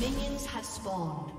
Minions have spawned.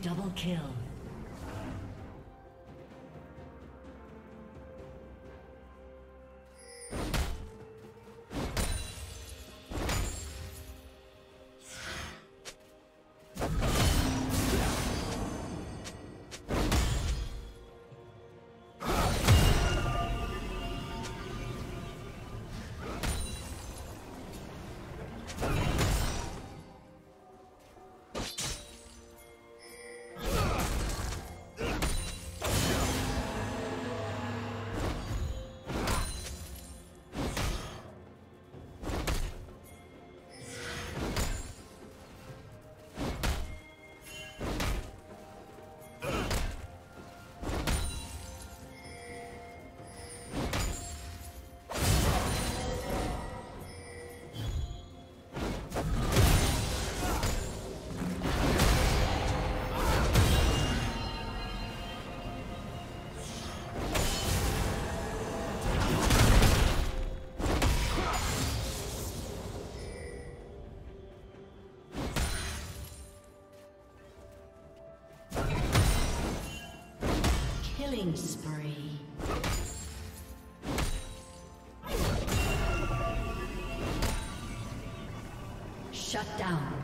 Double kill. Killing spree. Shut down.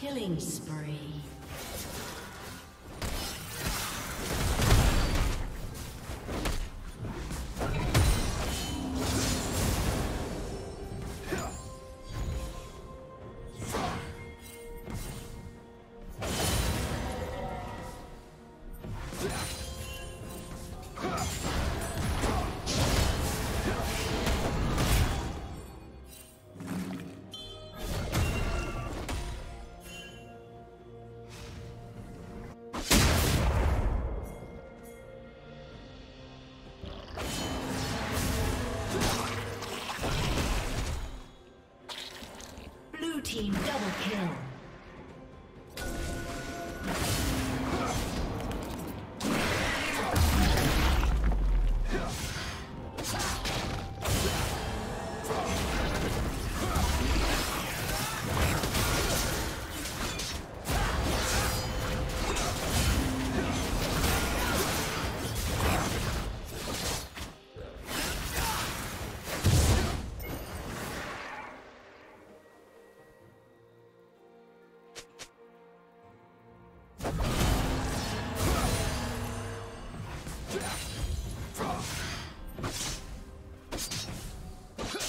Killing spree. Team double kill.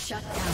Shut down.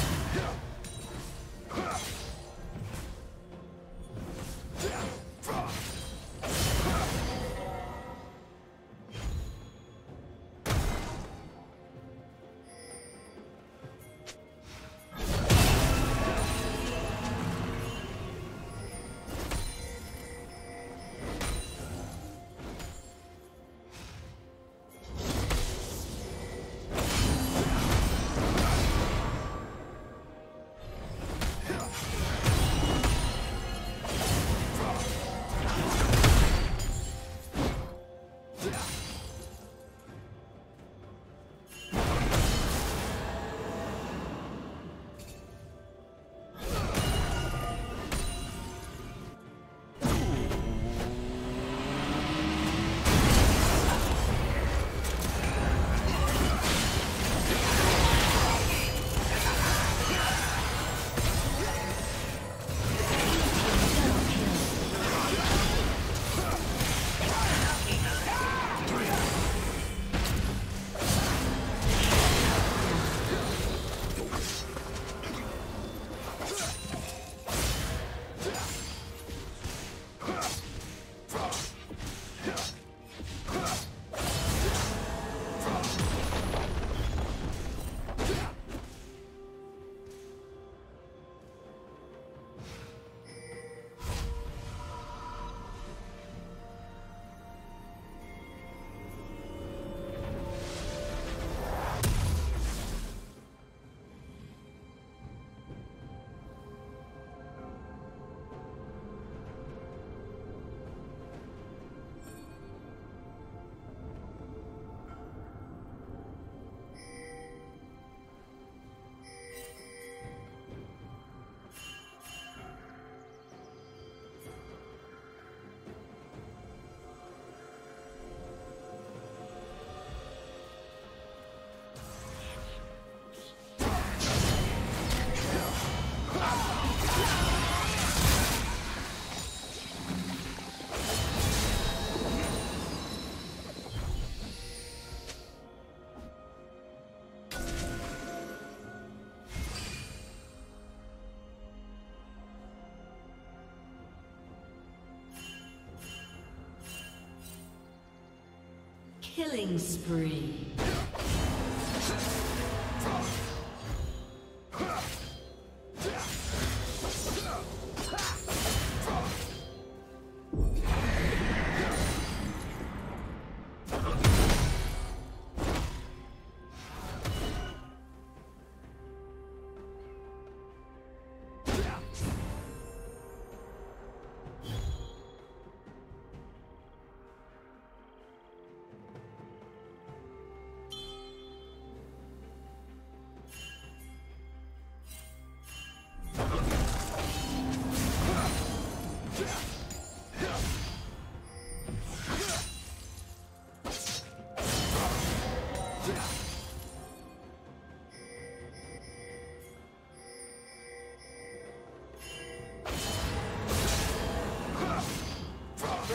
Killing spree.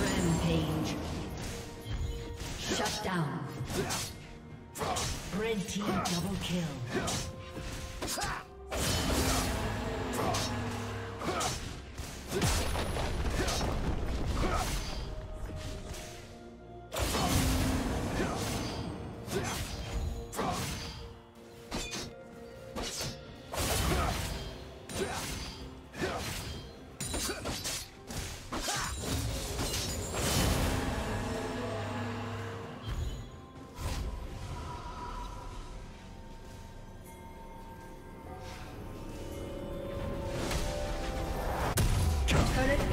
Rampage. Shut down. Red team double kill.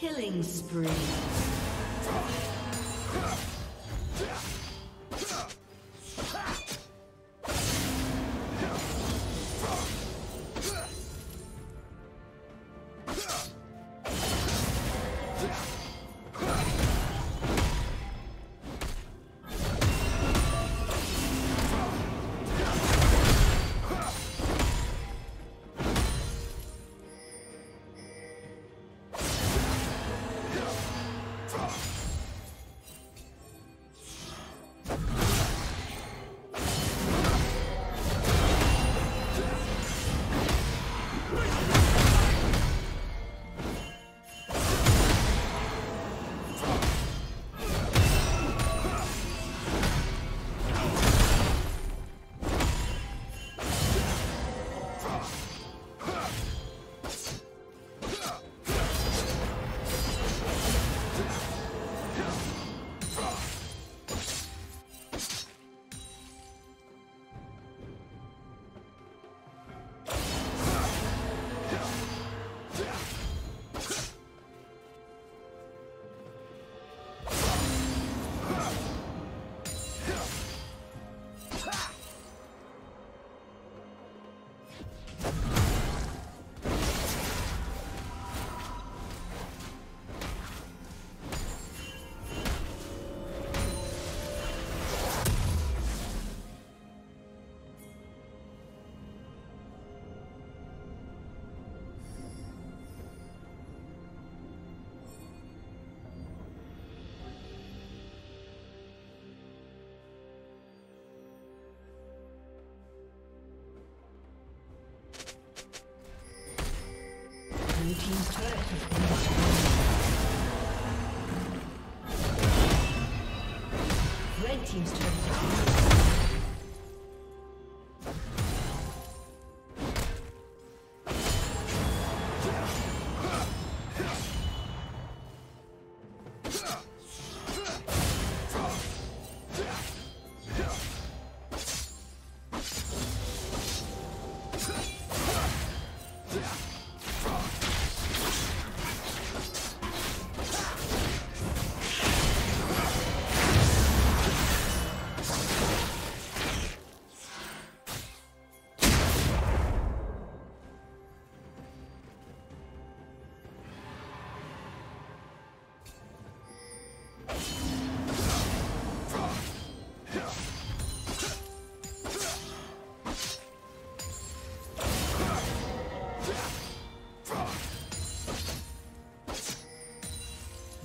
Killing spree. Team's turret has been destroyed. Red team's turret has been destroyed.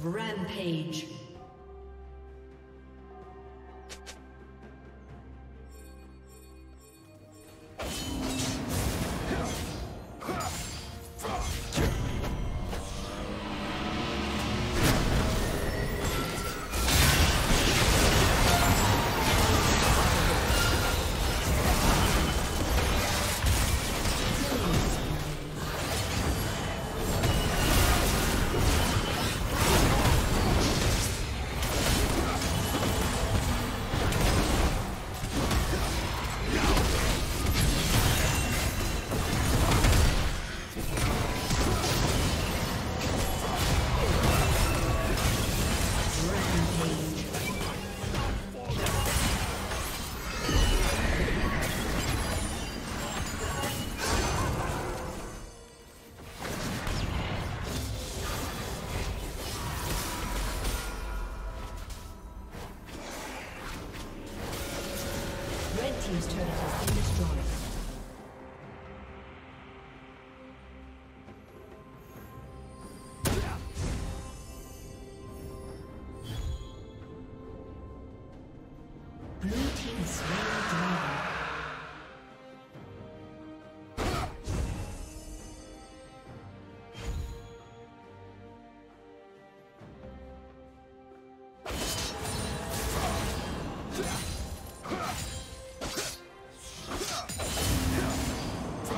Rampage. His turret has been destroyed.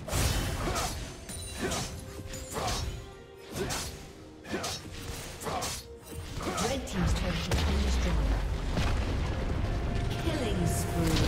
Red team's turret has been destroyed. Killing spree.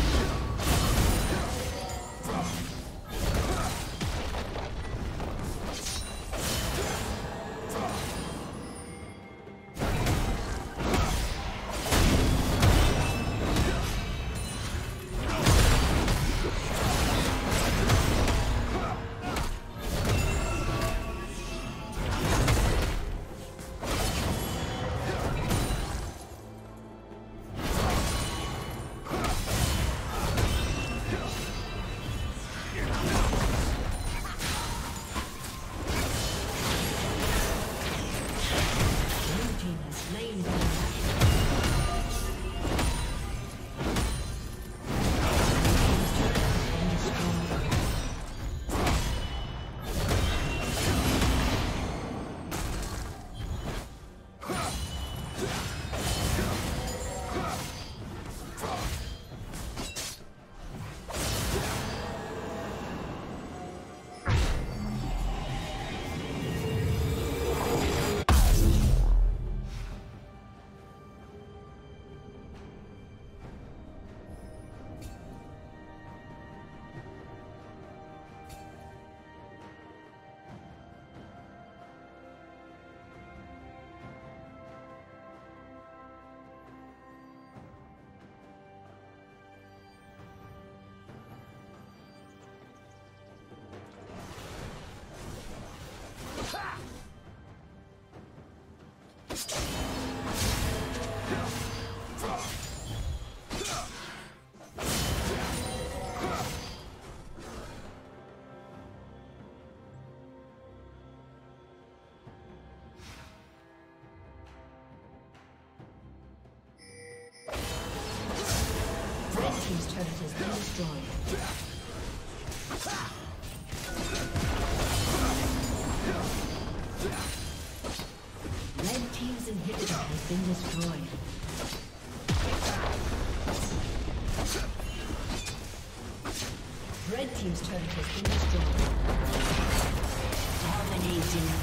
His turret has been destroyed. Red team's turret has been destroyed. Dominating.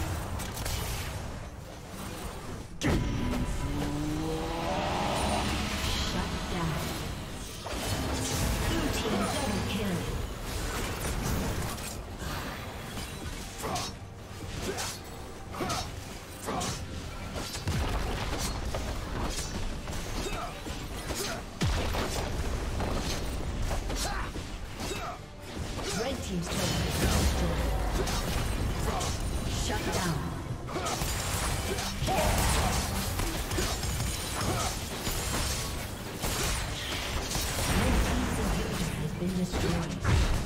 Destroyed.